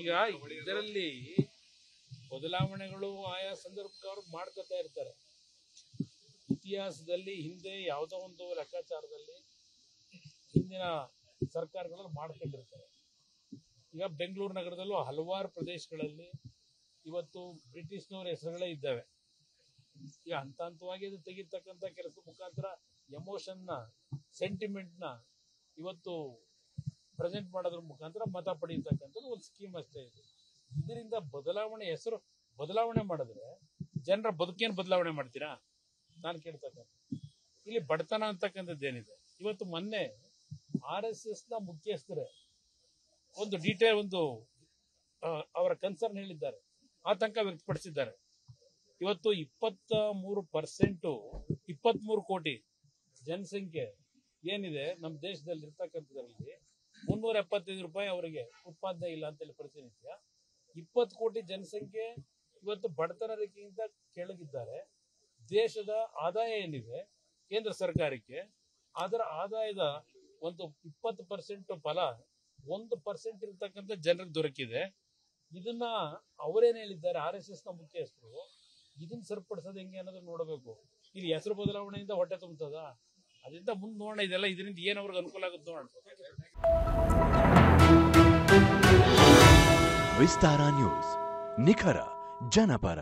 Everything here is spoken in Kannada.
ಈಗ ಇದರಲ್ಲಿ ಬದಲಾವಣೆಗಳು ಆಯಾ ಸಂದರ್ಭಕ್ಕವರು ಮಾಡ್ಕೊತಾ ಇರ್ತಾರೆ. ಇತಿಹಾಸದಲ್ಲಿ ಹಿಂದೆ ಯಾವುದೋ ಒಂದು ಲೆಕ್ಕಾಚಾರದಲ್ಲಿ ಹಿಂದಿನ ಸರ್ಕಾರಗಳು ಮಾಡ್ಕೊಂಡಿರ್ತಾರೆ. ಈಗ ಬೆಂಗಳೂರು ನಗರದಲ್ಲೂ ಹಲವಾರು ಪ್ರದೇಶಗಳಲ್ಲಿ ಇವತ್ತು ಬ್ರಿಟಿಷ್ನವ್ರ ಹೆಸರುಗಳೇ ಇದ್ದಾವೆ. ಈಗ ಹಂತ ಹಂತವಾಗಿ ಅದು ತೆಗಿತಕ್ಕಂಥ ಕೆಲಸ ಮುಖಾಂತರ ಎಮೋಷನ್ನ, ಸೆಂಟಿಮೆಂಟ್ನ ಇವತ್ತು ಪ್ರೆಸೆಂಟ್ ಮಾಡೋದ್ರ ಮುಖಾಂತರ ಮತ ಪಡೆಯತಕ್ಕಂಥದ್ದು ಒಂದು ಸ್ಕೀಮ್ ಅಷ್ಟೇ ಇದೆ. ಇದರಿಂದ ಬದಲಾವಣೆ, ಹೆಸರು ಬದಲಾವಣೆ ಮಾಡಿದ್ರೆ ಜನರ ಬದುಕೇನು ಬದಲಾವಣೆ ಮಾಡ್ತೀರಾ? ನಾನು ಕೇಳ್ತಕ್ಕಂಥ ಇಲ್ಲಿ ಬಡತನ ಅಂತಕ್ಕಂಥದ್ದೇನಿದೆ, ಇವತ್ತು ಮೊನ್ನೆ RSSನ ಮುಖ್ಯಸ್ಥರೇ ಒಂದು ಡೀಟೇಲ್ ಒಂದು ಅವರ ಕನ್ಸರ್ನ್ ಹೇಳಿದ್ದಾರೆ, ಆತಂಕ ವ್ಯಕ್ತಪಡಿಸಿದ್ದಾರೆ. ಇವತ್ತು 23% 23 ಕೋಟಿ ಜನಸಂಖ್ಯೆ ಏನಿದೆ ನಮ್ಮ ದೇಶದಲ್ಲಿ ಇರ್ತಕ್ಕಂಥದ್ರಲ್ಲಿ $375 ಅವರಿಗೆ ಉತ್ಪಾದನೆ ಇಲ್ಲ ಅಂತ ಹೇಳಿ ಪ್ರತಿನಿತ್ಯ 20 ಕೋಟಿ ಜನಸಂಖ್ಯೆ ಇವತ್ತು ಬಡತನ ರೇಖೆಗಿಂತ ಕೆಳಗಿದ್ದಾರೆ. ದೇಶದ ಆದಾಯ ಏನಿದೆ ಕೇಂದ್ರ ಸರ್ಕಾರಕ್ಕೆ, ಅದರ ಆದಾಯದ ಒಂದು 20% ಫಲ 1% ಇರತಕ್ಕಂಥ ಜನರಿಗೆ ದೊರಕಿದೆ. ಇದನ್ನ ಅವರೇನು ಹೇಳಿದ್ದಾರೆ RSSನ ಮುಖ್ಯಸ್ಥರು, ಇದನ್ನ ಸರಿಪಡಿಸೋದು ಹೆಂಗೆ ಅನ್ನೋದು ನೋಡಬೇಕು. ಇಲ್ಲಿ ಹೆಸರು ಬದಲಾವಣೆಯಿಂದ ಹೊಟ್ಟೆ ತುಂಬತದ? ಅದರಿಂದ ಮುಂದೆ ನೋಡೋಣ. ಇದೆಲ್ಲ ಇದರಿಂದ ಏನು ಅವ್ರಿಗೆ ಅನುಕೂಲ ಆಗುತ್ತೆ ನೋಡೋಣ. ವಿಸ್ತಾರ ನ್ಯೂಸ್, ನಿಖರ ಜನಪರ.